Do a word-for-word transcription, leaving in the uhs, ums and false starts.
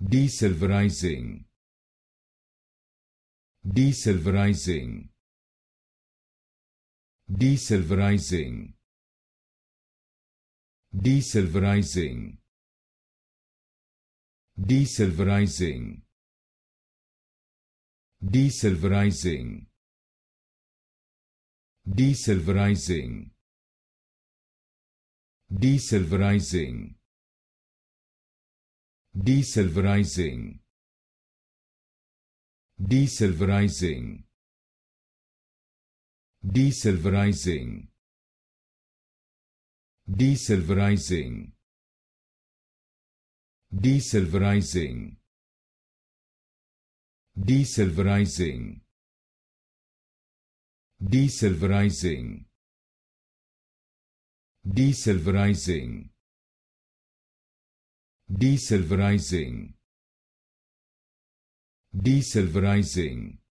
Desilverizing. Desilverizing. Desilverizing. Desilverizing. Desilverizing. Desilverizing. Desilverizing. Desilverizing. Desilverizing. Desilverizing. Desilverizing. Desilverizing. Desilverizing. Desilverizing. Desilverizing. Desilverizing. Desilverizing. Desilverizing.